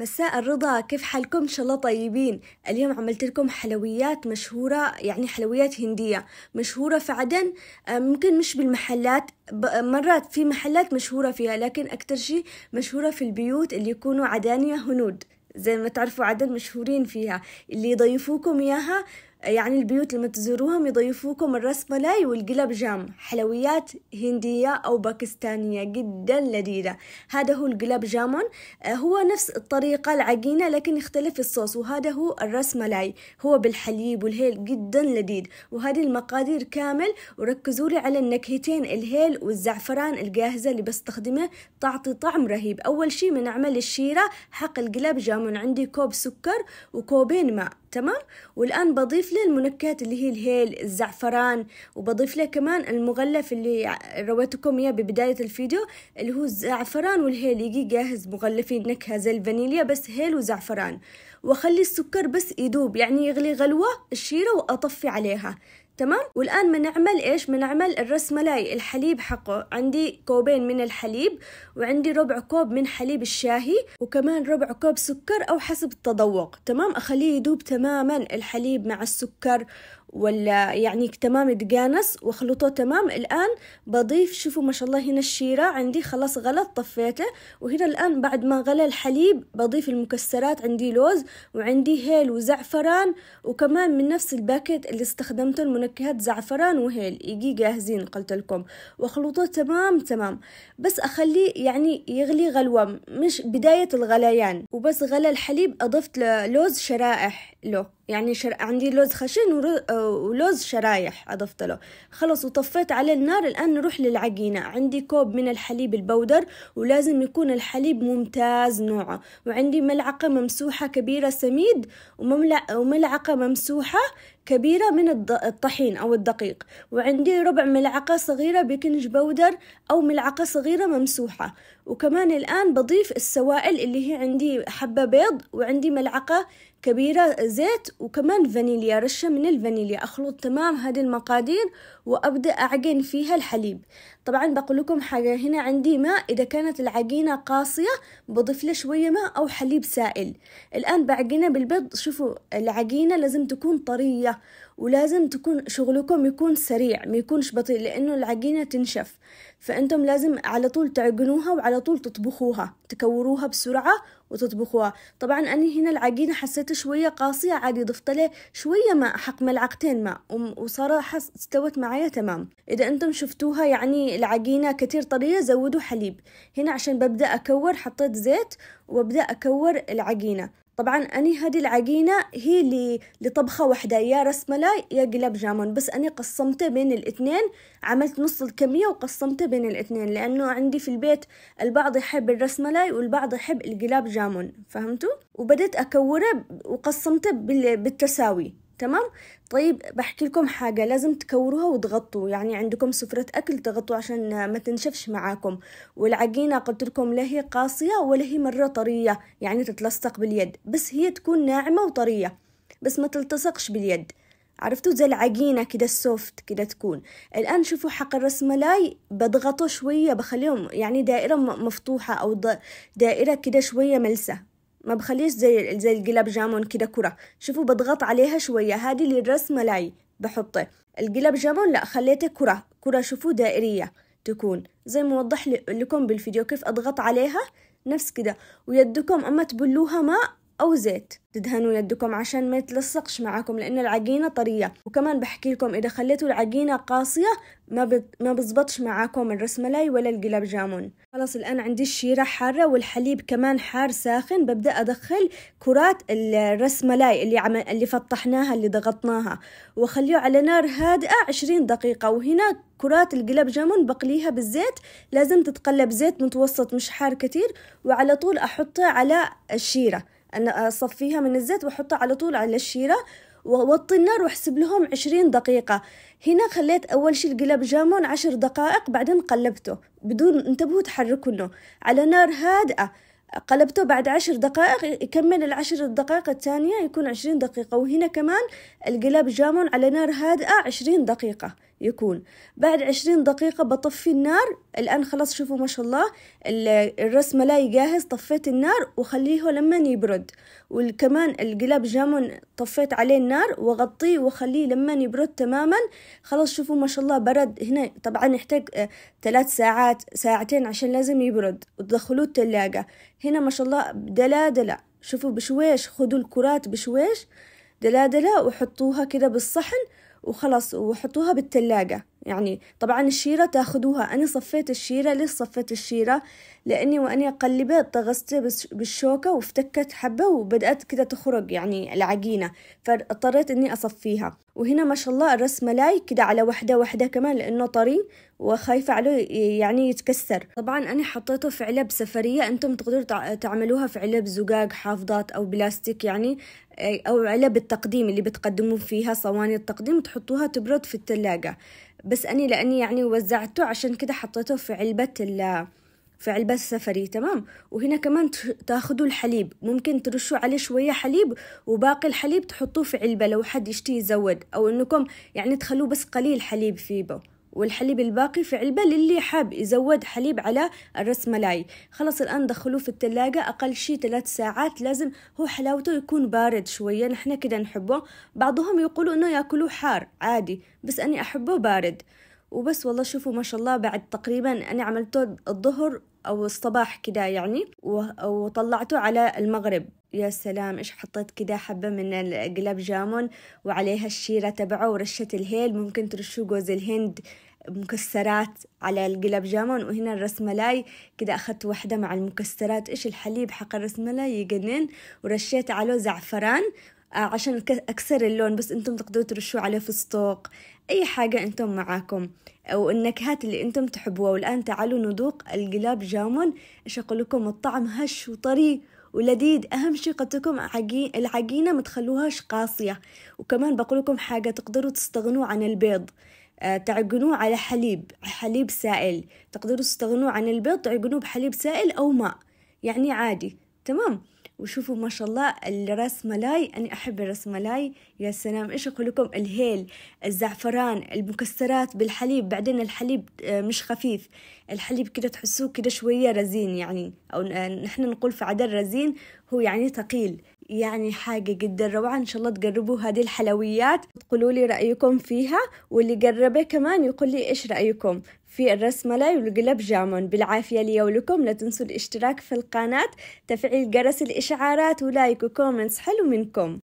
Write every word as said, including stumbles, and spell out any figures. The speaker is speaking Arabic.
مساء الرضا، كيف حالكم؟ إن شاء الله طيبين. اليوم عملت لكم حلويات مشهورة، يعني حلويات هندية مشهورة في عدن، ممكن مش بالمحلات، مرات في محلات مشهورة فيها، لكن أكتر شي مشهورة في البيوت اللي يكونوا عدانية هنود، زي ما تعرفوا عدن مشهورين فيها، اللي يضيفوكم إياها، يعني البيوت لما تزوروهم يضيفوكم الراس ملاي والقلب جام، حلويات هندية أو باكستانية جدا لذيذة. هذا هو القلب جامون، هو نفس الطريقة العجينة لكن يختلف الصوص، وهذا هو الراس ملاي، هو بالحليب والهيل، جدا لذيذ. وهذه المقادير كامل، وركزوا لي على النكهتين الهيل والزعفران الجاهزة اللي بستخدمه، تعطي طعم رهيب. أول شي من عمل الشيرة حق القلب جامون عندي كوب سكر وكوبين ماء، تمام. والآن بضيف له المنكهات اللي هي الهيل، الزعفران، وبضيف له كمان المغلف اللي رويتكم اياه ببداية الفيديو، اللي هو الزعفران والهيل، يجي جاهز مغلفين نكهة زي الفانيليا بس هيل وزعفران. واخلي السكر بس يدوب، يعني يغلي غلوة الشيرة وأطفي عليها، تمام. والآن بنعمل إيش؟ بنعمل الراس ملاي، الحليب حقه عندي كوبين من الحليب، وعندي ربع كوب من حليب الشاهي، وكمان ربع كوب سكر أو حسب التذوق، تمام. أخليه يدوب تماما الحليب مع السكر، ولا يعني تمام يتقانس، واخلطه تمام. الآن بضيف، شوفوا ما شاء الله هنا الشيرة عندي خلاص غلت، طفيته. وهنا الآن بعد ما غلى الحليب بضيف المكسرات، عندي لوز وعندي هيل وزعفران، وكمان من نفس الباكت اللي استخدمته المنكهات زعفران وهيل، يجي جاهزين قلت لكم، واخلطه تمام تمام. بس أخليه يعني يغلي غلوة، مش بداية الغليان. وبس غلى الحليب أضفت لوز شرائح له، يعني شر... عندي لوز خشن ولوز شرايح أضفت له، خلص وطفيت على النار. الآن نروح للعجينة، عندي كوب من الحليب البودر، ولازم يكون الحليب ممتاز نوعه، وعندي ملعقة ممسوحة كبيرة سميد، وملعقة ممسوحة كبيرة من الطحين أو الدقيق، وعندي ربع ملعقة صغيرة بيكنج بودر أو ملعقة صغيرة ممسوحة. وكمان الآن بضيف السوائل اللي هي عندي حبة بيض، وعندي ملعقة كبيرة زيت، وكمان فانيليا، رشة من الفانيليا. أخلط تمام هذه المقادير وأبدأ أعجن فيها الحليب. طبعا بقول لكم حاجة، هنا عندي ماء، إذا كانت العجينة قاسية بضيف له شوية ماء أو حليب سائل. الآن بعجنها بالبيض، شوفوا العجينة لازم تكون طرية، ولازم تكون شغلكم يكون سريع، ما يكونش بطيء، لأنه العجينة تنشف، فأنتم لازم على طول تعجنوها وعلى طول تطبخوها، تكوروها بسرعة وتطبخوها. طبعا أنا هنا العجينة حسيت شوية قاسية، عادي ضفت لها شوية ماء، حق ملعقتين ماء، وصراحة استوت معايا تمام. إذا أنتم شفتوها يعني العجينة كتير طرية، زودوا حليب. هنا عشان ببدأ أكور حطيت زيت وببدأ أكور العجينة. طبعا أني هذه العجينة هي اللي لطبخة واحدة، يا راس ملاي يا قلب جامون، بس أني قسمته بين الاثنين، عملت نص الكمية وقسمته بين الاثنين، لأنه عندي في البيت البعض يحب الراس ملاي والبعض يحب القلب جامون، فهمتوا؟ وبدأت أكوره وقسمته بالتساوي، تمام؟ طيب بحكي لكم حاجة، لازم تكوروها وتغطوا، يعني عندكم سفرة أكل تغطوا عشان ما تنشفش معاكم. والعجينة قلت لكم لا هي قاسية ولا هي مرة طرية يعني تتلصق باليد، بس هي تكون ناعمة وطرية بس ما تلتصقش باليد، عرفتوا؟ زي العجينة كده السوفت كده تكون. الآن شوفوا حق الراس ملاي بضغطه شوية، بخليهم يعني دائرة مفتوحة أو دائرة كده شوية ملسة، ما بخليش زي زي القلب جامون كده كرة، شوفوا بضغط عليها شوية، هذه اللي الراس ملاي بحطه. القلب جامون لا، خليته كرة كرة، شوفوا دائرية تكون، زي ما وضح لكم بالفيديو كيف أضغط عليها نفس كده. ويدكم أما تبلوها ماء أو زيت، تدهنوا يدكم عشان ما يتلصقش معاكم، لأن العجينة طرية. وكمان بحكي لكم إذا خليتوا العجينة قاسية ما ما بزبطش معاكم الراس ملاي ولا القلب جامون. خلاص الآن عندي الشيرة حارة والحليب كمان حار ساخن، ببدأ أدخل كرات الراس ملاي اللي عم... اللي فطحناها اللي ضغطناها، وخليه على نار هادئة عشرين دقيقة. وهنا كرات القلب جامون بقليها بالزيت، لازم تتقلب زيت متوسط مش حار كتير، وعلى طول أحطها على الشيرة، أنا أصفيها من الزيت وأحطها على طول على الشيرة، ووطي النار وأحسب لهم عشرين دقيقة. هنا خليت أول شي القلب جامون عشر دقائق، بعدين قلبته بدون انتبهوا تحركونه على نار هادئة، قلبته بعد عشر دقائق، يكمل العشر دقائق الثانية يكون عشرين دقيقة. وهنا كمان القلب جامون على نار هادئة عشرين دقيقة، يكون. بعد عشرين دقيقة بطفي النار. الآن خلاص شوفوا ما شاء الله الراس ملاي جاهز، طفيت النار وخليه لمن يبرد، وكمان القلاب جامون طفيت عليه النار وغطيه وخليه لمن يبرد تماما. خلاص شوفوا ما شاء الله برد. هنا طبعا يحتاج ثلاث ساعات ساعتين عشان لازم يبرد، وتدخلوه الثلاجة. هنا ما شاء الله دلا دلا، شوفوا بشويش خدوا الكرات بشويش دلادلة وحطوها كده بالصحن وخلاص، وحطوها بالتلاجة. يعني طبعا الشيرة تاخدوها، أنا صفيت الشيرة. ليش صفيت الشيرة؟ لأني وأني قلبت طغستها بالشوكة وافتكت حبة وبدأت كده تخرج يعني العجينة، فاضطريت أني أصفيها. وهنا ما شاء الله الراس ملاي كده على واحدة واحدة كمان، لأنه طري وخايفة عليه يعني يتكسر. طبعا أنا حطيته في علب سفرية، أنتم تقدروا تعملوها في علب زجاج، حافظات أو بلاستيك يعني، أو علب التقديم اللي بتقدمون فيها صواني التقديم، تحطوها تبرد في الثلاجة. بس أني لأني يعني وزعته عشان كده حطيته في علبة ال في علبة السفري. تمام. وهنا كمان تاخدوا الحليب، ممكن ترشوا عليه شوية حليب وباقي الحليب تحطوه في علبة لو حد يشتي يزود، أو أنكم يعني تخلوه بس قليل حليب فيه، والحليب الباقي في علبة للي حاب يزود حليب على الراس ملاي. خلاص الآن دخلوه في التلاجة أقل شي ثلاث ساعات. لازم هو حلاوته يكون بارد شوية، نحن كده نحبه. بعضهم يقولوا إنه يأكلوه حار عادي، بس أنا أحبه بارد وبس. والله شوفوا ما شاء الله بعد تقريبا أنا عملته الظهر أو الصباح كده يعني، وطلعته على المغرب. يا سلام إيش حطيت كده حبة من القلاب جامون وعليها الشيرة تبعه ورشة الهيل، ممكن ترشوا جوز الهند، مكسرات على القلاب جامون. وهنا الراس ملاي كده أخذت واحدة مع المكسرات، إيش الحليب حق الراس ملاي يجنن، ورشيت عليه زعفران عشان أكسر اللون، بس أنتم تقدروا ترشوا عليه فستق، أي حاجة أنتم معاكم أو النكهات اللي أنتم تحبوها. والآن تعالوا نذوق القلاب جامون. إيش أقول لكم، الطعم هش وطري ولذيذ. أهم شي قلتلكم العجينة ما تخلوهاش قاسية. وكمان بقول لكم حاجة، تقدروا تستغنوا عن البيض، تعجنوه على حليب حليب سائل. تقدروا تستغنوا عن البيض، تعجنوه بحليب سائل أو ماء يعني عادي. تمام. وشوفوا ما شاء الله الراس ملاي، أنا أحب الراس ملاي. يا سلام إيش أقول لكم، الهيل، الزعفران، المكسرات بالحليب. بعدين الحليب مش خفيف، الحليب كده تحسوه كده شوية رزين يعني، أو نحن نقول في عدن رزين، هو يعني ثقيل. يعني حاجة جدا روعة. إن شاء الله تجربوا هذه الحلويات، تقولوا لي رأيكم فيها، واللي جربه كمان يقول لي إيش رأيكم في الراس ملاي والقلاب جامون. بالعافية لي ولكم. لا تنسوا الاشتراك في القناة، تفعيل جرس الإشعارات، ولايك وكومنتس. حلو منكم.